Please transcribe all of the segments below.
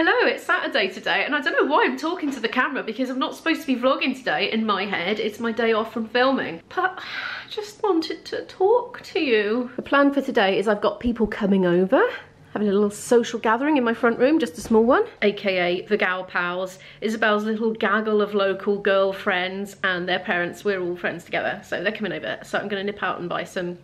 Hello, it's Saturday today, and I don't know why I'm talking to the camera because I'm not supposed to be vlogging today. In my head, it's my day off from filming, but I just wanted to talk to you. The plan for today is I've got people coming over, having a little social gathering in my front room, just a small one, aka the Gal Pals, Isabel's little gaggle of local girlfriends and their parents. We're all friends together, so they're coming over. So I'm going to nip out and buy some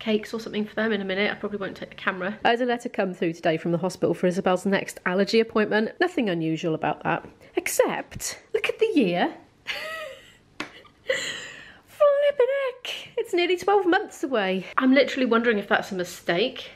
cakes or something for them in a minute. I probably won't take the camera. I had a letter come through today from the hospital for Isabel's next allergy appointment. Nothing unusual about that, except look at the year. Flippin' heck, it's nearly 12 months away. I'm literally wondering if that's a mistake,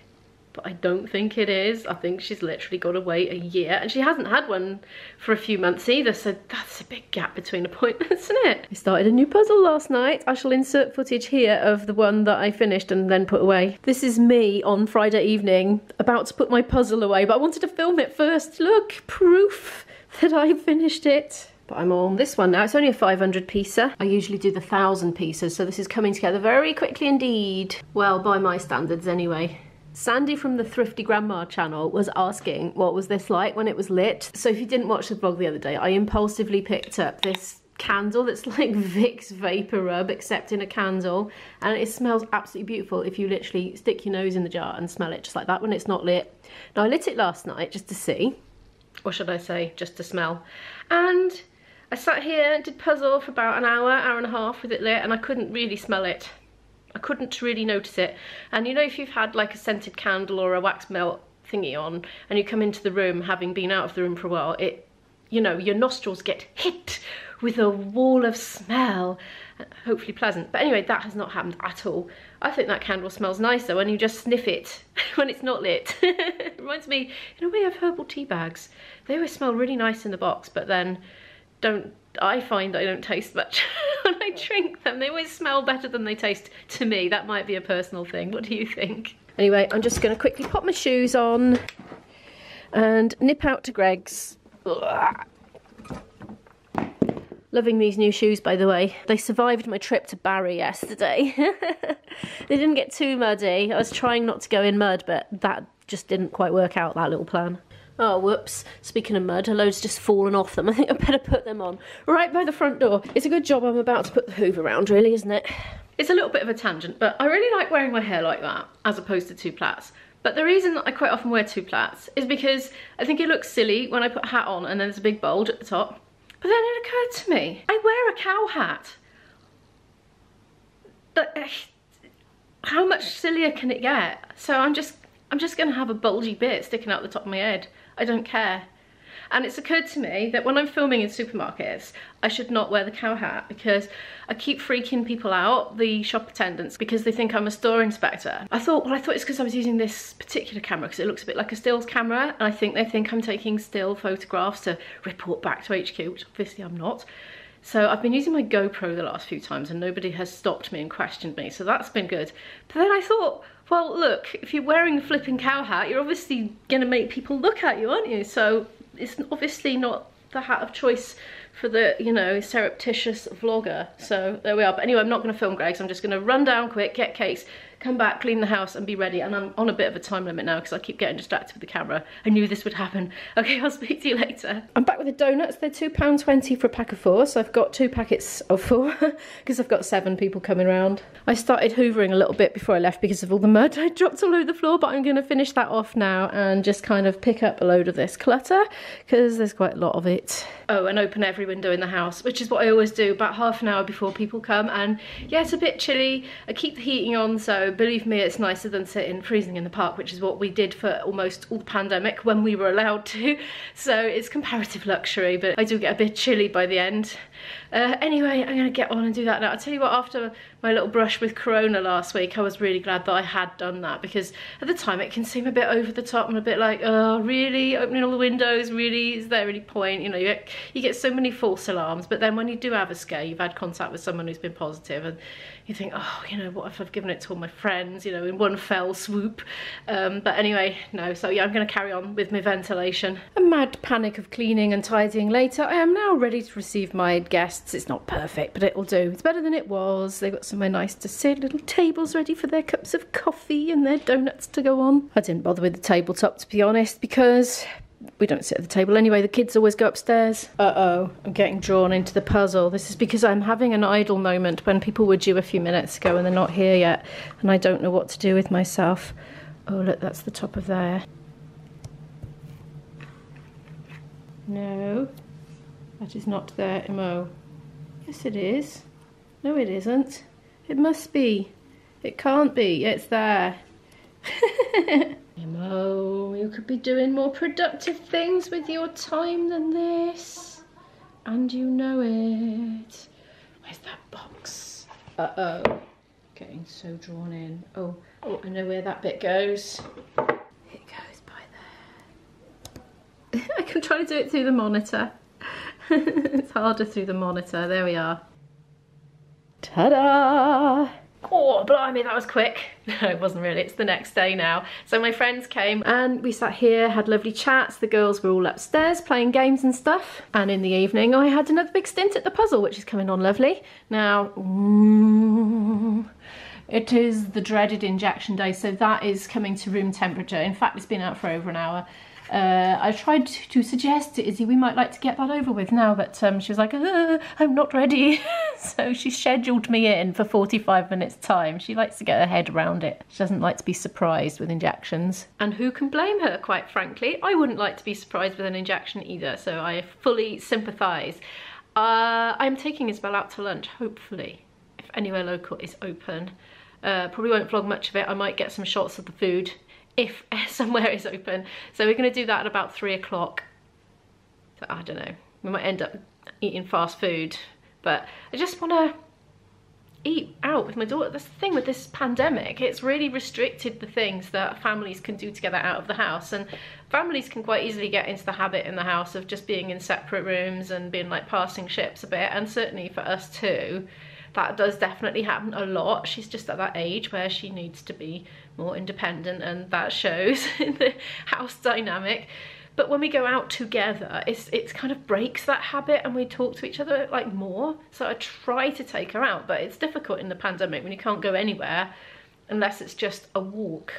but I don't think it is. I think she's literally got to wait a year, and she hasn't had one for a few months either, so that's a big gap between appointments, isn't it? I started a new puzzle last night. I shall insert footage here of the one that I finished and then put away. This is me on Friday evening, about to put my puzzle away, but I wanted to film it first. Look, proof that I finished it. But I'm on this one now. It's only a 500 piecer. I usually do the 1,000 pieces, so this is coming together very quickly indeed. Well, by my standards anyway. Sandy from the Thrifty Grandma channel was asking what was this like when it was lit. So if you didn't watch the vlog the other day, I impulsively picked up this candle that's like Vicks Vapor Rub except in a candle, and it smells absolutely beautiful if you literally stick your nose in the jar and smell it just like that when it's not lit. Now I lit it last night just to see, or should I say just to smell, and I sat here and did puzzle for about an hour, hour and a half with it lit, and I couldn't really smell it. I couldn't really notice it. And you know, if you've had like a scented candle or a wax melt thingy on and you come into the room having been out of the room for a while, it, you know, your nostrils get hit with a wall of smell, hopefully pleasant. But anyway, that has not happened at all. I think that candle smells nicer when you just sniff it when it's not lit. It reminds me, in a way, of herbal tea bags. They always smell really nice in the box, but then I find I don't taste much when I drink them. They always smell better than they taste to me. That might be a personal thing. What do you think? Anyway, I'm just going to quickly pop my shoes on and nip out to Greggs. Ugh. Loving these new shoes, by the way. They survived my trip to Barry yesterday. They didn't get too muddy. I was trying not to go in mud, but that just didn't quite work out, that little plan. Oh, whoops. Speaking of mud, a load's just fallen off them. I think I better put them on right by the front door. It's a good job I'm about to put the hoover round, really, isn't it? It's a little bit of a tangent, but I really like wearing my hair like that as opposed to two plaits. But the reason that I quite often wear two plaits is because I think it looks silly when I put a hat on and then there's a big bulge at the top. But then it occurred to me, I wear a cow hat. But how much sillier can it get? So I'm just going to have a bulgy bit sticking out the top of my head. I don't care. And it's occurred to me that when I'm filming in supermarkets, I should not wear the cow hat because I keep freaking people out, the shop attendants, because they think I'm a store inspector. I thought it's because I was using this particular camera because it looks a bit like a stills camera, and I think they think I'm taking still photographs to report back to HQ, which obviously I'm not. So I've been using my GoPro the last few times and nobody has stopped me and questioned me, so that's been good. But then I thought, well, look, if you're wearing a flipping cow hat, you're obviously going to make people look at you, aren't you? So it's obviously not the hat of choice for the, you know, surreptitious vlogger. So there we are. But anyway, I'm not going to film Greggs. I'm just going to run down quick, get cakes, come back, clean the house and be ready. And I'm on a bit of a time limit now because I keep getting distracted with the camera. I knew this would happen. Okay, I'll speak to you later. I'm back with the donuts. They're £2.20 for a pack of four. So I've got two packets of four because I've got seven people coming around. I started hoovering a little bit before I left because of all the mud I dropped all over the floor, but I'm going to finish that off now and just kind of pick up a load of this clutter because there's quite a lot of it. Oh, and open every window in the house, which is what I always do about half an hour before people come. And yeah, it's a bit chilly. I keep the heating on, so believe me, it's nicer than sitting freezing in the park, which is what we did for almost all the pandemic when we were allowed to. So it's comparative luxury, but I do get a bit chilly by the end. Anyway, I'm going to get on and do that now. I'll tell you what, after my little brush with Corona last week, I was really glad that I had done that because at the time it can seem a bit over the top and a bit like, oh, really? Opening all the windows? Really? Is there any point? You know, you get so many false alarms, but then when you do have a scare, you've had contact with someone who's been positive and you think, oh, you know, what if I've given it to all my friends, you know, in one fell swoop. But anyway, no, so yeah, I'm going to carry on with my ventilation. A mad panic of cleaning and tidying later. I am now ready to receive my guests. It's not perfect, but it'll do. It's better than it was. They've got somewhere nice to sit, little tables ready for their cups of coffee and their donuts to go on. I didn't bother with the tabletop, to be honest, because we don't sit at the table anyway. The kids always go upstairs. Uh-oh, I'm getting drawn into the puzzle. This is because I'm having an idle moment when people were due a few minutes ago and they're not here yet, and I don't know what to do with myself. Oh, look, that's the top of there. No, that is not there, Mo. Yes, it is. No, it isn't. It must be. It can't be. It's there. Mo, you could be doing more productive things with your time than this. And you know it. Where's that box? Uh-oh. Getting so drawn in. Oh, oh, I know where that bit goes. It goes by there. I can try to do it through the monitor. It's harder through the monitor. There we are. Ta-da! Oh, blimey, that was quick. No, it wasn't really. It's the next day now. So my friends came and we sat here, had lovely chats. The girls were all upstairs playing games and stuff. And in the evening, I had another big stint at the puzzle, which is coming on lovely. Now, it is the dreaded injection day, so that is coming to room temperature. In fact, it's been out for over an hour. I tried to suggest to Izzy we might like to get that over with now, but she was like, I'm not ready. So she scheduled me in for 45 minutes time. She likes to get her head around it. She doesn't like to be surprised with injections. And who can blame her, quite frankly? I wouldn't like to be surprised with an injection either, so I fully sympathise. I'm taking Isabel out to lunch, hopefully, if anywhere local is open. Probably won't vlog much of it. I might get some shots of the food if somewhere is open. So we're going to do that at about 3 o'clock. So I don't know, we might end up eating fast food, but I just want to eat out with my daughter. That's the thing with this pandemic, it's really restricted the things that families can do together out of the house, and families can quite easily get into the habit in the house of just being in separate rooms and being like passing ships a bit, and certainly for us too. That does definitely happen a lot. She's just at that age where she needs to be more independent, and that shows in the house dynamic. But when we go out together, it kind of breaks that habit and we talk to each other like more. So I try to take her out, but it's difficult in the pandemic when you can't go anywhere unless it's just a walk,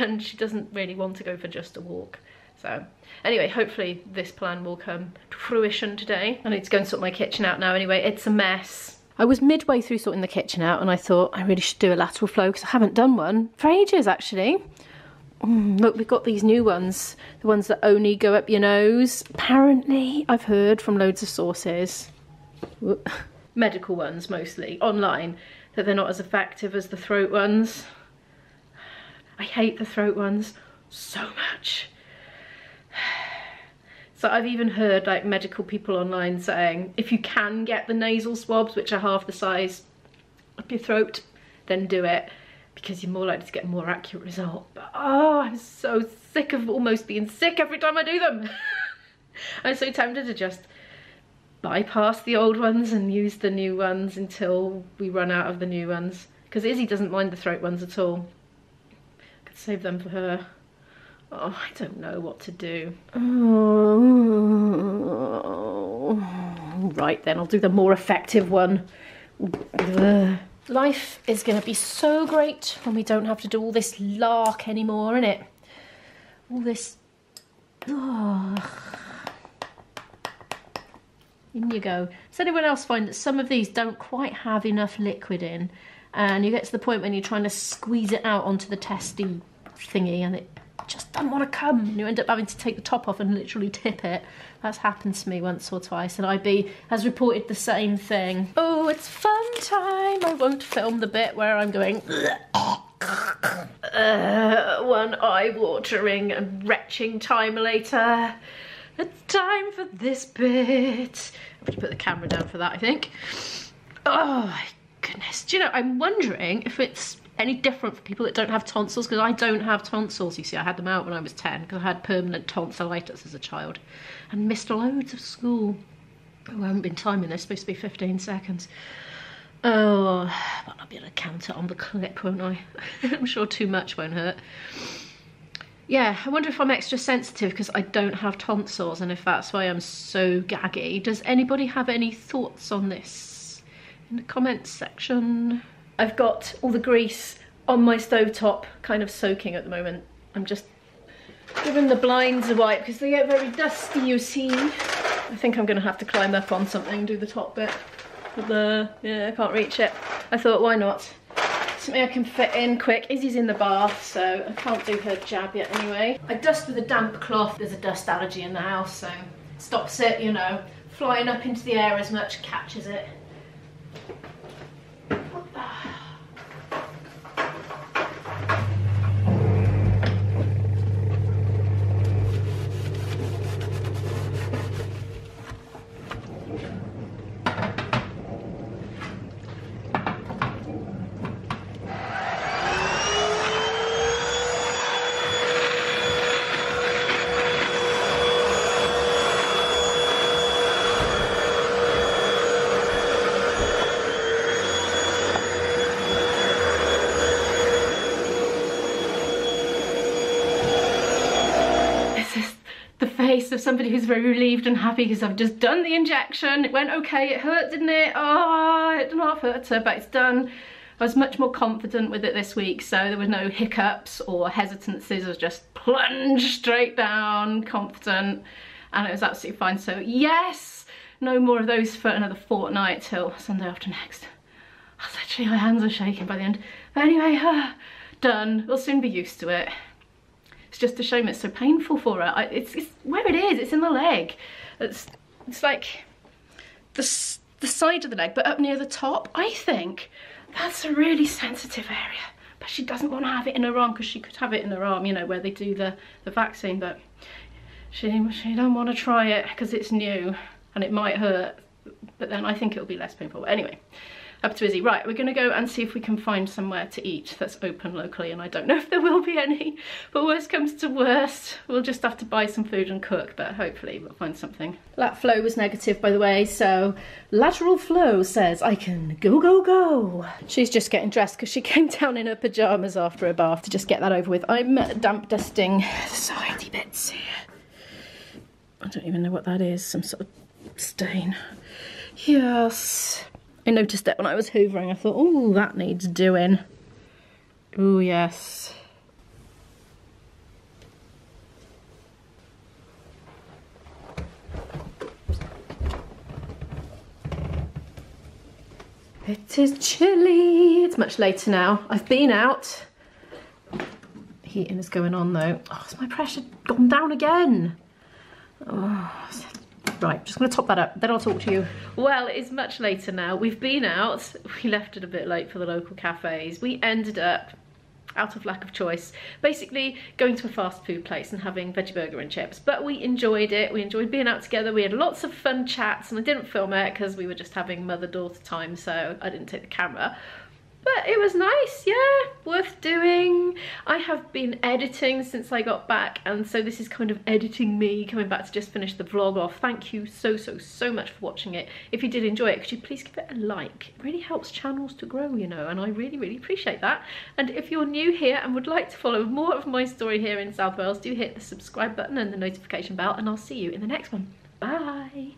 and she doesn't really want to go for just a walk. So anyway, hopefully this plan will come to fruition today. I need to go and sort my kitchen out now anyway, it's a mess. I was midway through sorting the kitchen out and I thought I really should do a lateral flow because I haven't done one for ages actually. Look, we've got these new ones, the ones that only go up your nose. Apparently, I've heard from loads of sources, medical ones mostly, online, that they're not as effective as the throat ones. I hate the throat ones so much. So I've even heard like medical people online saying if you can get the nasal swabs, which are half the size up your throat, then do it because you're more likely to get a more accurate result. But oh, I'm so sick of almost being sick every time I do them. I'm so tempted to just bypass the old ones and use the new ones until we run out of the new ones, because Izzy doesn't mind the throat ones at all. I could save them for her. Oh, I don't know what to do. Oh. Right then, I'll do the more effective one. Ugh. Life is going to be so great when we don't have to do all this lark anymore, innit? All this... Ugh. In you go. Does anyone else find that some of these don't quite have enough liquid in, and you get to the point when you're trying to squeeze it out onto the testy thingy and it just don't want to come, and you end up having to take the top off and literally tip it? That's happened to me once or twice, and IB has reported the same thing. Oh, it's fun time. I won't film the bit where I'm going one eye watering and retching time later. It's time for this bit. I'm going to put the camera down for that, I think. Oh my goodness. Do you know, I'm wondering if it's any different for people that don't have tonsils, because I don't have tonsils. You see, I had them out when I was 10 because I had permanent tonsillitis as a child and missed loads of school. Oh, I haven't been timing, there's supposed to be 15 seconds. Oh, I might not be able to count it on the clip, won't I? I'm sure too much won't hurt. Yeah, I wonder if I'm extra sensitive because I don't have tonsils and if that's why I'm so gaggy. Does anybody have any thoughts on this in the comments section? I've got all the grease on my stovetop kind of soaking at the moment. I'm just given the blinds a wipe because they get very dusty, you see. I think I'm going to have to climb up on something and do the top bit. But yeah, I can't reach it. I thought, why not? Something I can fit in quick. Izzy's in the bath, so I can't do her jab yet anyway. I dust with a damp cloth. There's a dust allergy in the house, so stops it, you know, flying up into the air as much, catches it. Of somebody who's very relieved and happy because I've just done the injection. It went okay. It hurt, didn't it? Oh, it did not hurt her, but it's done. I was much more confident with it this week, so there were no hiccups or hesitancies. I was just plunged straight down, confident, and it was absolutely fine. So yes, no more of those for another fortnight till Sunday after next. I was literally, my hands are shaking by the end. But anyway, done. We'll soon be used to it. It's just a shame it's so painful for her. It's where it is, it's in the leg. It's like the side of the leg, but up near the top, I think. That's a really sensitive area. But she doesn't want to have it in her arm because she could have it in her arm, you know, where they do the vaccine, but she don't want to try it because it's new and it might hurt, but then I think it'll be less painful. But anyway, up to Izzy. Right, we're going to go and see if we can find somewhere to eat that's open locally, and I don't know if there will be any, but worst comes to worst, we'll just have to buy some food and cook, but hopefully we'll find something. Lat flow was negative, by the way, so lateral flow says I can go, go, go. She's just getting dressed because she came down in her pyjamas after her bath to just get that over with. I'm damp dusting sidey bits here. I don't even know what that is, some sort of stain. Yes. I noticed that when I was hoovering, I thought, oh, that needs doing. Oh, yes. It is chilly. It's much later now. I've been out. Heating is going on, though. Oh, has my pressure gone down again? Oh, right, just going to top that up, then I'll talk to you. Well, it's much later now. We've been out. We left it a bit late for the local cafes. We ended up, out of lack of choice, basically going to a fast food place and having veggie burger and chips. But we enjoyed it. We enjoyed being out together. We had lots of fun chats, and I didn't film it because we were just having mother-daughter time, so I didn't take the camera. But it was nice, yeah, worth doing. I have been editing since I got back, and so this is kind of editing me coming back to just finish the vlog off. Thank you so much for watching it. If you did enjoy it, could you please give it a like? It really helps channels to grow, you know, and I really appreciate that. And if you're new here and would like to follow more of my story here in South Wales, do hit the subscribe button and the notification bell, and I'll see you in the next one. Bye.